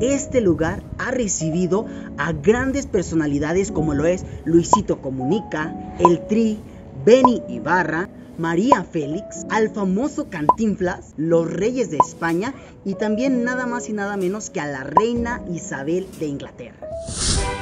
Este lugar ha recibido a grandes personalidades como lo es Luisito Comunica, El Tri, Benny Ibarra, María Félix, al famoso Cantinflas, los reyes de España y también nada más y nada menos que a la Reina Isabel de Inglaterra.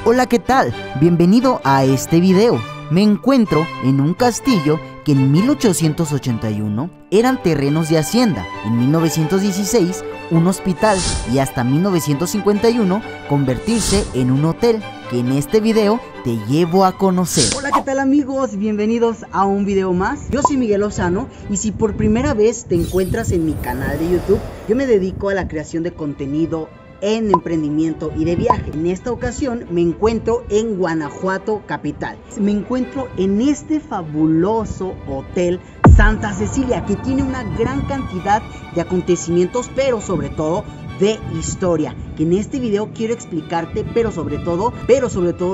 Hola, ¿qué tal? Bienvenido a este video. Me encuentro en un castillo que en 1881 eran terrenos de hacienda, en 1916 un hospital y hasta 1951 convertirse en un hotel, que en este video te llevo a conocer. Hola, ¿qué tal amigos? Bienvenidos a un video más. Yo soy Miguel Lozano y si por primera vez te encuentras en mi canal de YouTube, yo me dedico a la creación de contenido en emprendimiento y de viaje. En esta ocasión me encuentro en Guanajuato capital. Me encuentro en este fabuloso hotel Santa Cecilia, que tiene una gran cantidad de acontecimientos, pero sobre todo de historia, que en este video quiero explicarte, pero sobre todo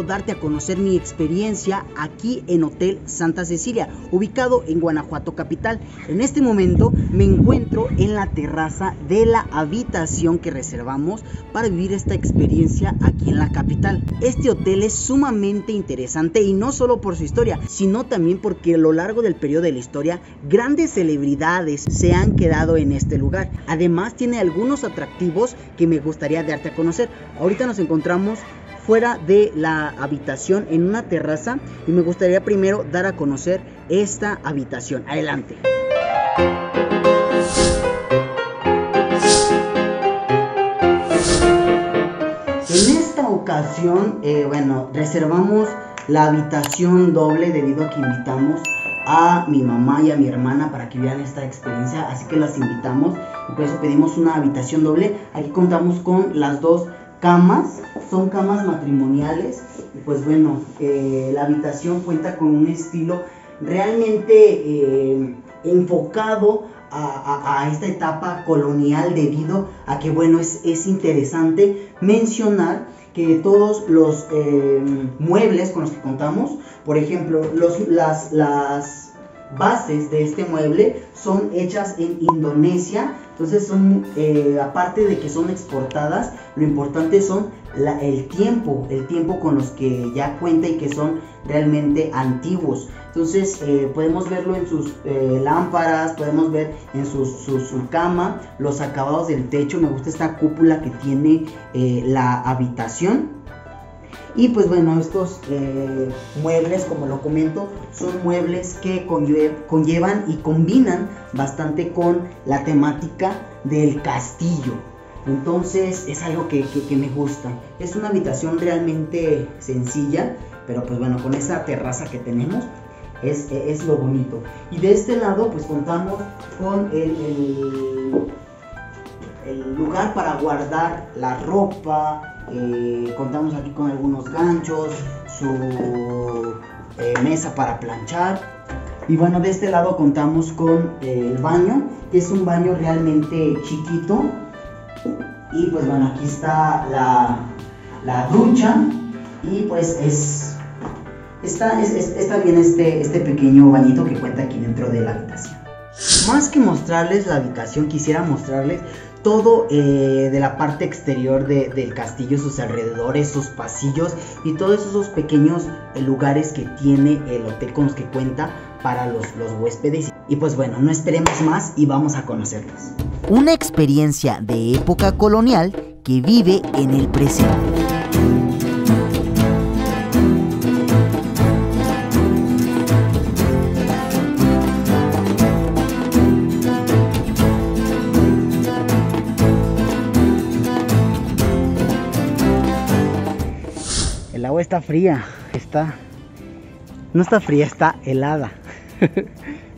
darte a conocer mi experiencia aquí en Hotel Santa Cecilia, ubicado en Guanajuato capital. En este momento me encuentro en la terraza de la habitación que reservamos para vivir esta experiencia aquí en la capital. Este hotel es sumamente interesante y no solo por su historia, sino también porque a lo largo del periodo de la historia grandes celebridades se han quedado en este lugar. Además tiene algunos atractivos que me gustaría darte a conocer. Ahorita nos encontramos fuera de la habitación en una terraza y me gustaría primero dar a conocer esta habitación. Adelante. En esta ocasión, reservamos la habitación doble debido a que invitamos a mi mamá y a mi hermana para que vean esta experiencia, así que las invitamos y por eso pedimos una habitación doble. Aquí contamos con las dos camas, son camas matrimoniales y pues bueno, la habitación cuenta con un estilo realmente enfocado a esta etapa colonial, debido a que bueno, es interesante mencionar que todos los muebles con los que contamos, por ejemplo, las bases de este mueble son hechas en Indonesia. Entonces son, aparte de que son exportadas, lo importante son el tiempo con los que ya cuenta y que son realmente antiguos. Entonces podemos verlo en sus lámparas, podemos ver en su cama, los acabados del techo. Me gusta esta cúpula que tiene la habitación. Y pues bueno, estos muebles, como lo comento, son muebles que conllevan y combinan bastante con la temática del castillo. Entonces es algo que me gusta. Es una habitación realmente sencilla, pero pues bueno, con esa terraza que tenemos es lo bonito. Y de este lado pues contamos con el lugar para guardar la ropa. Contamos aquí con algunos ganchos, su mesa para planchar. Y bueno, de este lado contamos con el baño, que es un baño realmente chiquito. Y pues bueno, aquí está la ducha. Y pues está bien este pequeño bañito que cuenta aquí dentro de la habitación. Más que mostrarles la habitación, quisiera mostrarles todo de la parte exterior del castillo, sus alrededores, sus pasillos y todos esos pequeños lugares que tiene el hotel con los que cuenta para los huéspedes. Y pues bueno, no esperemos más y vamos a conocerlos. Una experiencia de época colonial que vive en el presente. El agua está fría, no está fría, está helada.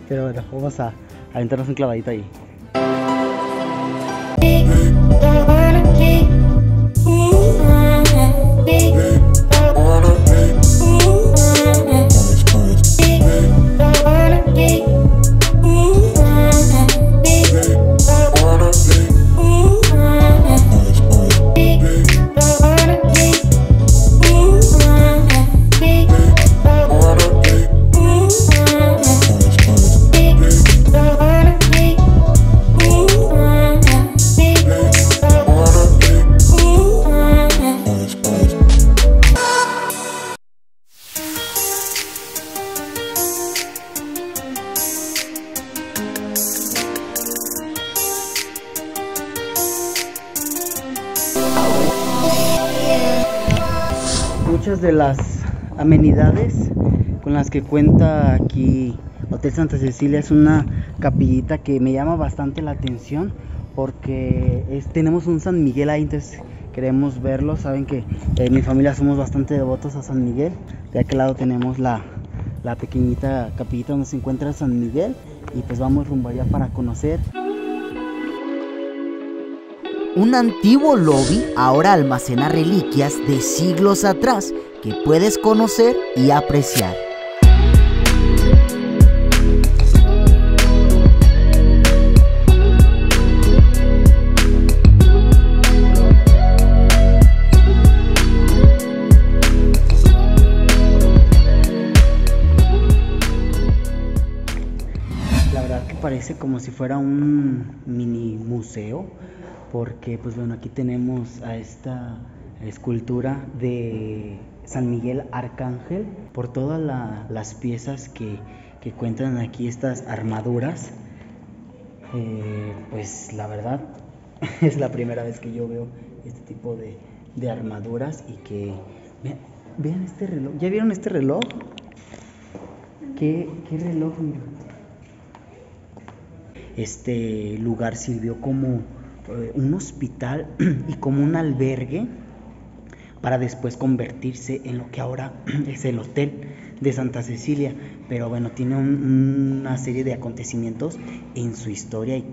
Pero bueno, vamos a aventarnos un clavadito ahí. muchas de las amenidades con las que cuenta aquí Hotel Santa Cecilia. Es una capillita que me llama bastante la atención porque tenemos un San Miguel ahí, entonces queremos verlo. Saben que mi familia somos bastante devotos a San Miguel. De aquel lado tenemos la pequeñita capillita donde se encuentra San Miguel y pues vamos rumbo allá para conocer. Un antiguo lobby ahora almacena reliquias de siglos atrás que puedes conocer y apreciar. La verdad que parece como si fuera un mini museo, porque pues bueno, aquí tenemos a esta escultura de San Miguel Arcángel, por todas las piezas que cuentan aquí, estas armaduras. Pues la verdad es la primera vez que yo veo este tipo de armaduras. Y que vean este reloj. ¿Ya vieron este reloj? ¿Qué reloj? Mira. Este lugar sirvió como un hospital y como un albergue, para después convertirse en lo que ahora es el Hotel de Santa Cecilia. Pero bueno, tiene una serie de acontecimientos en su historia y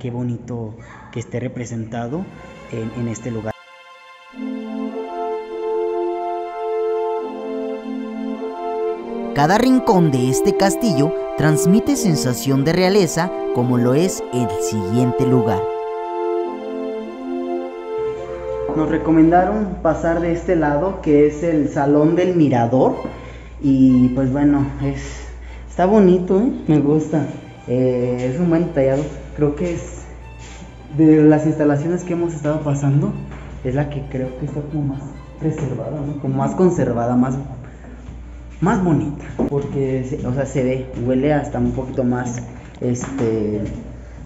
qué bonito que esté representado en este lugar. Cada rincón de este castillo transmite sensación de realeza, como lo es el siguiente lugar. Nos recomendaron pasar de este lado, que es el Salón del Mirador, y pues bueno, está bonito, ¿eh? Me gusta. Es un buen detallado. Creo que es de las instalaciones que hemos estado pasando, es la que creo que está como más preservada, ¿no? Como más conservada, más bonita, porque o sea, se ve, huele hasta un poquito más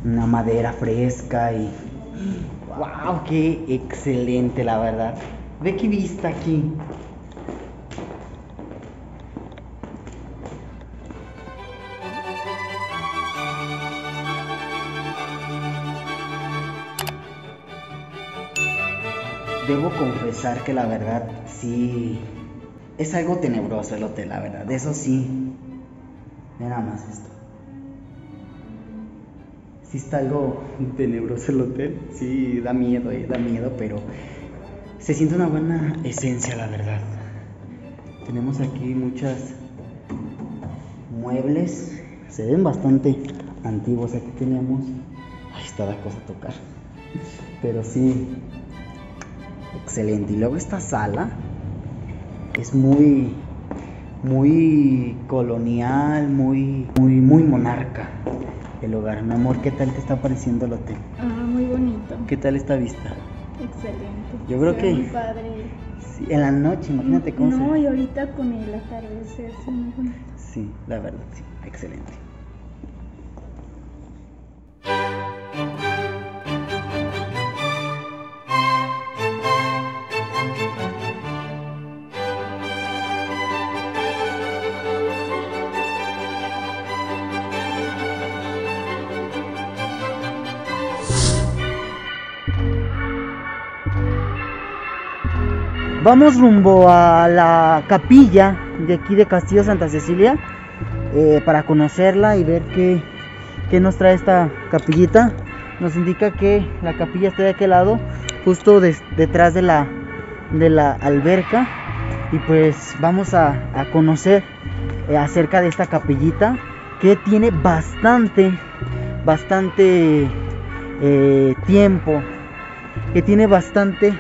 una madera fresca. Y ¡wow! ¡Qué excelente, la verdad! ¿Ve qué vista aquí? Debo confesar que la verdad sí es algo tenebroso el hotel, la verdad. Eso sí. Mira nada más esto. Sí está algo tenebroso el hotel, sí da miedo, pero se siente una buena esencia, la verdad. Tenemos aquí muchas muebles, se ven bastante antiguos. Aquí tenemos, ahí está la cosa a tocar, pero sí, excelente. Y luego esta sala es muy colonial, muy monarca. El hogar, mi amor, ¿qué tal te está pareciendo el hotel? Muy bonito. ¿Qué tal esta vista? Excelente. Yo creo que muy padre. Sí, en la noche, imagínate cómo se ve. No, y ahorita con el atardecer, sí, muy bonito. Sí, la verdad, sí, excelente. Vamos rumbo a la capilla de aquí de Castillo Santa Cecilia, para conocerla y ver qué nos trae esta capillita. Nos indica que la capilla está de aquel lado, justo detrás de la alberca. Y pues vamos a conocer acerca de esta capillita, que tiene bastante tiempo, que tiene bastante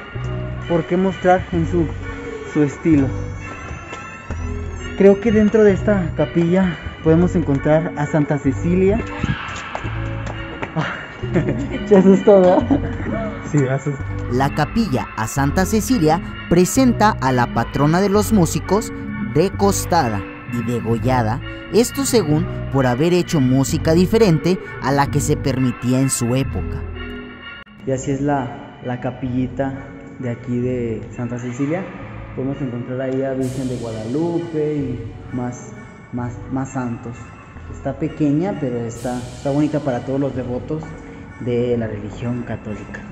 por qué mostrar en su estilo. Creo que dentro de esta capilla podemos encontrar a Santa Cecilia. ¿Te asustó, verdad? Sí, asustó. La capilla a Santa Cecilia presenta a la patrona de los músicos, recostada y degollada, esto según por haber hecho música diferente a la que se permitía en su época. Y así es la capillita de aquí de Santa Cecilia. podemos encontrar ahí a Virgen de Guadalupe y más santos. Está pequeña, pero está bonita para todos los devotos de la religión católica.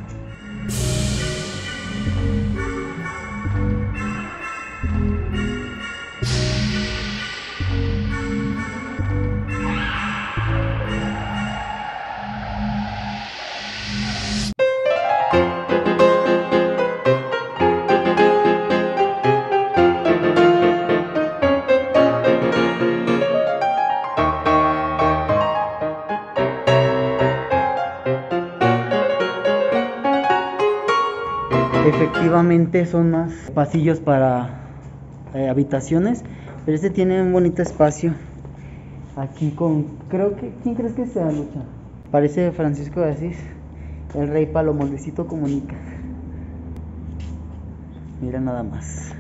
Efectivamente son más pasillos para habitaciones, pero este tiene un bonito espacio aquí con, creo que, ¿quién crees que sea, Lucha? Parece Francisco de Asís, el rey Palomo, Luisito Comunica. Mira nada más.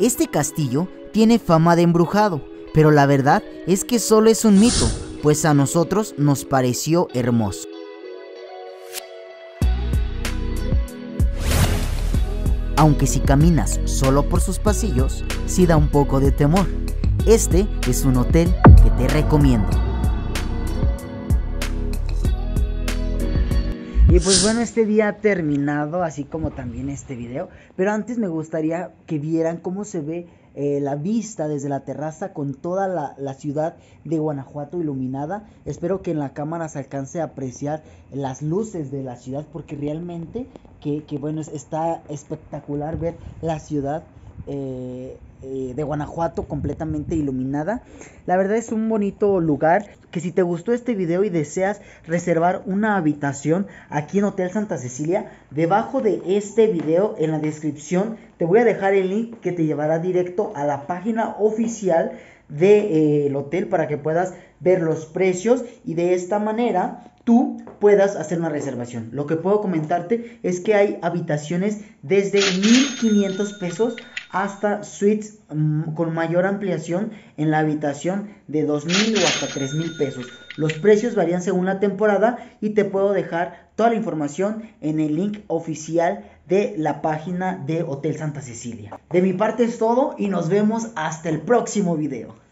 Este castillo tiene fama de embrujado, pero la verdad es que solo es un mito, pues a nosotros nos pareció hermoso. Aunque si caminas solo por sus pasillos, sí da un poco de temor. Este es un hotel que te recomiendo. Y pues bueno, este día ha terminado, así como también este video. Pero antes me gustaría que vieran cómo se ve la vista desde la terraza con toda la ciudad de Guanajuato iluminada. Espero que en la cámara se alcance a apreciar las luces de la ciudad, porque realmente que bueno, está espectacular ver la ciudad de Guanajuato completamente iluminada. La verdad es un bonito lugar, que si te gustó este video y deseas reservar una habitación aquí en Hotel Santa Cecilia, debajo de este video en la descripción te voy a dejar el link que te llevará directo a la página oficial del hotel para que puedas ver los precios y de esta manera tú puedas hacer una reservación. Lo que puedo comentarte es que hay habitaciones desde 1,500 pesos hasta suites con mayor ampliación en la habitación de 2,000 o hasta 3,000 pesos. Los precios varían según la temporada y te puedo dejar toda la información en el link oficial de la página de Hotel Santa Cecilia. De mi parte es todo y nos vemos hasta el próximo video.